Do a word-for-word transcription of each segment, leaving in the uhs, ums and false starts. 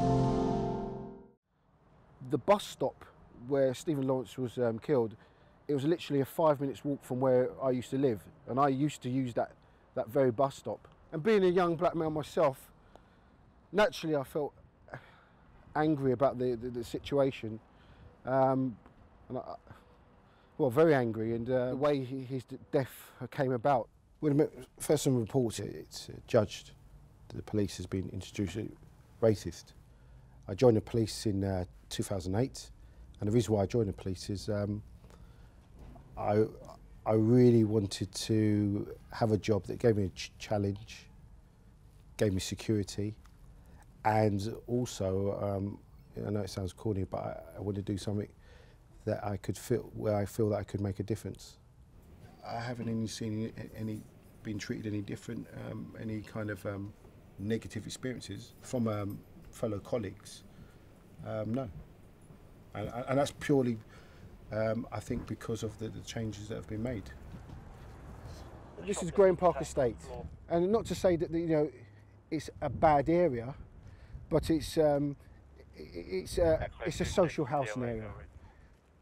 The bus stop where Stephen Lawrence was um, killed, it was literally a five minutes walk from where I used to live, and I used to use that, that very bus stop. And being a young black man myself, naturally I felt angry about the, the, the situation, um, and I, well, very angry, and uh, the way he, his death came about. When first some reports it, it's judged that the police has been introduced as racist. I joined the police in uh, two thousand eight, and the reason why I joined the police is um, I, I really wanted to have a job that gave me a ch challenge, gave me security, and also, um, I know it sounds corny, but I, I want to do something that I could feel, where I feel that I could make a difference. I haven't any seen any, been treated any different, um, any kind of um, negative experiences from um, fellow colleagues, um, no. And, and that's purely, um, I think, because of the, the changes that have been made. This is Graham Park Estate, and not to say that you know it's a bad area, but it's um, it's a it's a social housing area.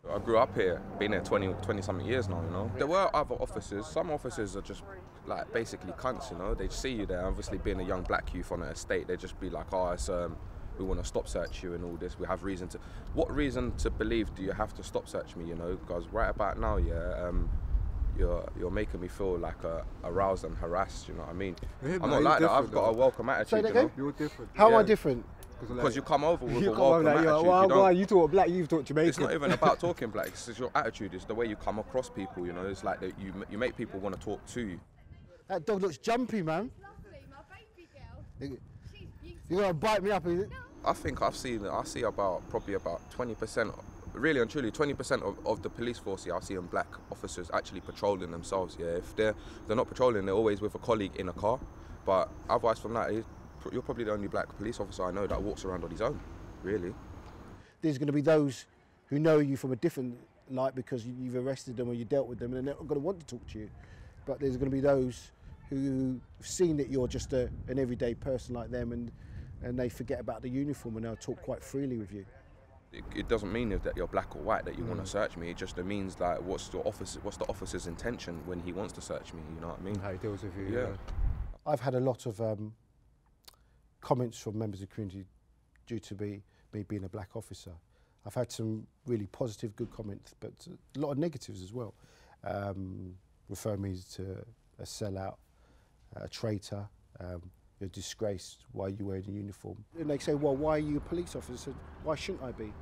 I grew up here, been here twenty, twenty something years now, you know. There were other officers, some officers are just like basically cunts, you know. They see you there, obviously being a young black youth on an estate, they just be like, oh, it's, um, we want to stop search you and all this, we have reason to. What reason to believe do you have to stop search me, you know? Because right about now, yeah, um, you're, you're making me feel like uh, aroused and harassed, you know what I mean? Yeah, I'm not like that, I've got though. a welcome attitude, Say that again? You know? You're different. How yeah. am I different? Because like, you come over with you a welcome like, attitude. Why, you, why, you talk black, you talk Jamaican. It's not even about talking black, it's just your attitude, it's the way you come across people, you know, it's like that you, you make people want to talk to you. That dog looks jumpy, man. Lovely, my baby girl. It, She's beautiful. You're going to bite me up, is it? No. I think I've seen, I see about, probably about twenty percent, really and truly, twenty percent of, of the police force here, I see them black officers actually patrolling themselves, yeah. If they're, they're not patrolling, they're always with a colleague in a car, but otherwise from that, you're probably the only black police officer I know that walks around on his own, really. There's going to be those who know you from a different light because you've arrested them or you dealt with them, and they're not going to want to talk to you. But there's going to be those who've seen that you're just a, an everyday person like them, and, and they forget about the uniform and they'll talk quite freely with you. It, it doesn't mean that you're black or white that you mm. want to search me. It just means that what's your officer, what's the officer's intention when he wants to search me. You know what I mean? How he deals with you. Yeah. yeah. I've had a lot of. Um, comments from members of the community due to be, me being a black officer. I've had some really positive, good comments, but a lot of negatives as well. Um, refer me to a sellout, a traitor, um, you're disgraced, why are you wearing a uniform? And they say, well, why are you a police officer? Why shouldn't I be?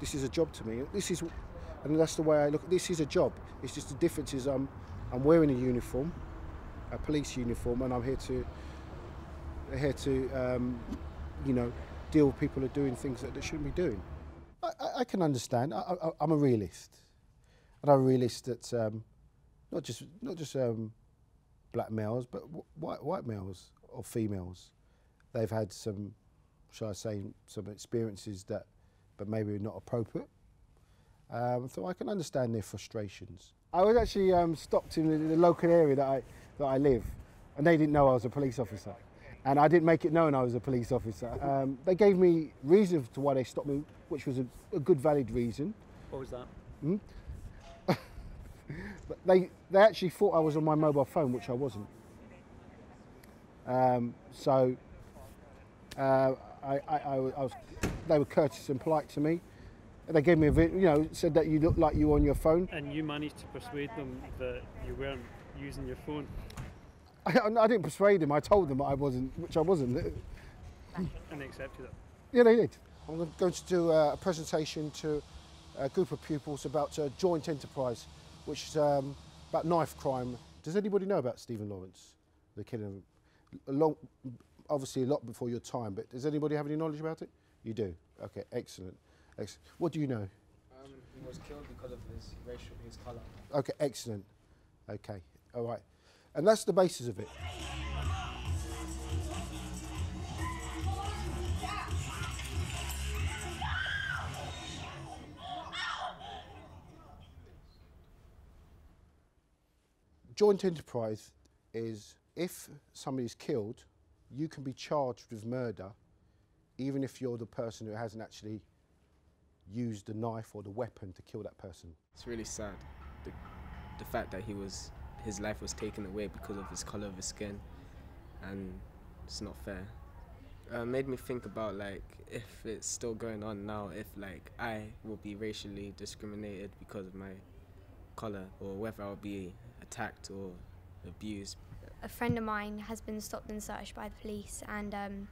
This is a job to me. This is, and that's the way I look, this is a job. It's just the difference is I'm, I'm wearing a uniform, a police uniform, and I'm here to here to, um, you know, deal with people who are doing things that they shouldn't be doing. I, I, I can understand. I, I, I'm a realist, and I'm a realist that um, not just not just um, black males, but white white males or females, they've had some, shall I say, some experiences that, but maybe not appropriate. Um, so I can understand their frustrations. I was actually um, stopped in the, the local area that I that I live, and they didn't know I was a police officer. And I didn't make it known I was a police officer. Um, they gave me reason to why they stopped me, which was a, a good, valid reason. What was that? Hmm? But they, they actually thought I was on my mobile phone, which I wasn't. Um, so uh, I, I, I was, they were courteous and polite to me. They gave me a bit, you know, said that you looked like you were on your phone. And you managed to persuade them that you weren't using your phone. I, I didn't persuade them. I told them I wasn't, which I wasn't. And they accepted it. Yeah, they did. I'm going to do a presentation to a group of pupils about a joint enterprise, which is um, about knife crime. Does anybody know about Stephen Lawrence, the killing? A long, obviously a lot before your time, but does anybody have any knowledge about it? You do. Okay, excellent. Excellent. What do you know? Um, he was killed because of his racial, his colour. Okay, excellent. Okay, all right. And that's the basis of it. Joint enterprise is if somebody's killed, you can be charged with murder even if you're the person who hasn't actually used the knife or the weapon to kill that person. It's really sad, the, the fact that he was, his life was taken away because of his colour of his skin, and it's not fair. Uh, made me think about, like, if it's still going on now, if, like, I will be racially discriminated because of my colour, or whether I'll be attacked or abused. A friend of mine has been stopped and searched by the police, and um,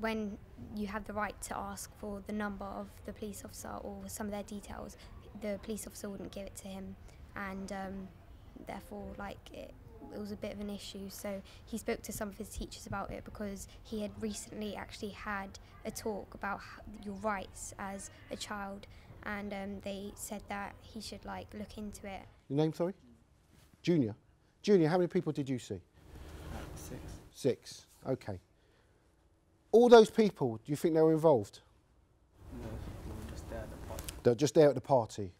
when you have the right to ask for the number of the police officer or some of their details, the police officer wouldn't give it to him, and um, therefore, like, it, it was a bit of an issue. So he spoke to some of his teachers about it, because he had recently actually had a talk about your rights as a child, and um, they said that he should, like, look into it. Your name, sorry? Junior. Junior, how many people did you see? Six. Six, okay. All those people, do you think they were involved? No, they were just there at the party. They were just there at the party.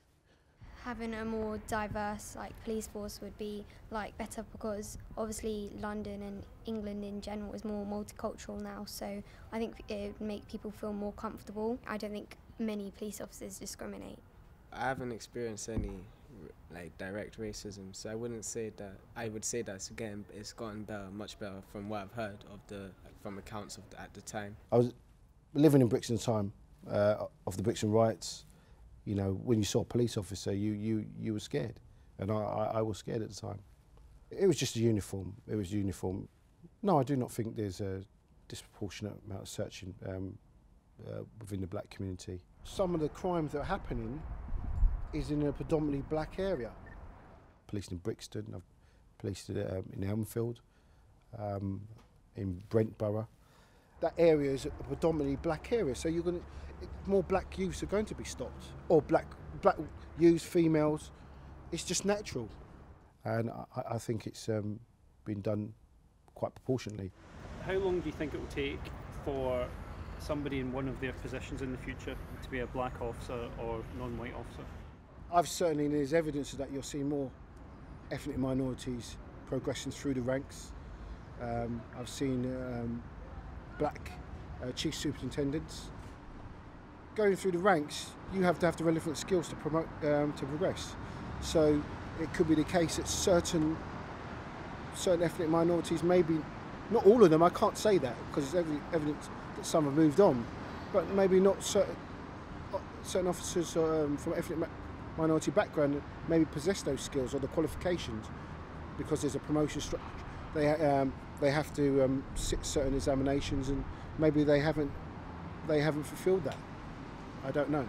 Having a more diverse, like, police force would be, like, better, because obviously London and England in general is more multicultural now, so I think it would make people feel more comfortable. I don't think many police officers discriminate. I haven't experienced any, like, direct racism, so I wouldn't say that. I would say that it's, again, it's gotten better, much better, from what I've heard of the, from accounts of the, at the time. I was living in Brixton time uh, of the Brixton riots. You know, when you saw a police officer, you you you were scared, and I, I I was scared at the time. It was just a uniform. It was uniform. No, I do not think there's a disproportionate amount of searching um, uh, within the black community. Some of the crimes that are happening is in a predominantly black area. Policed in Brixton, I've policed it, um, in Elmfield, um, in Brent Borough. That area is a predominantly black area, so you're going to, more black youths are going to be stopped, or black black youths, females. It's just natural, and I, I think it's um, been done quite proportionately. How long do you think it will take for somebody in one of their positions in the future to be a black officer or non-white officer? I've certainly, there's evidence of that. You'll see more ethnic minorities progressing through the ranks. Um, I've seen um, black uh, chief superintendents going through the ranks. You have to have the relevant skills to promote um, to progress. So it could be the case that certain certain ethnic minorities, maybe not all of them. I can't say that, because there's evidence that some have moved on, but maybe not certain certain officers um, from ethnic minority background maybe possess those skills or the qualifications, because there's a promotion structure. They um, they have to um, sit certain examinations, and maybe they haven't they haven't fulfilled that. I don't know.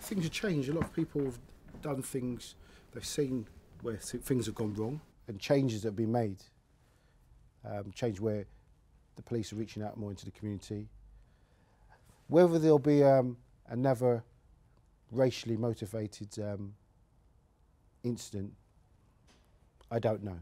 Things have changed. A lot of people have done things. They've seen where things have gone wrong, and changes that have been made. Um, change where the police are reaching out more into the community. Whether there'll be um, another racially motivated um, incident, I don't know.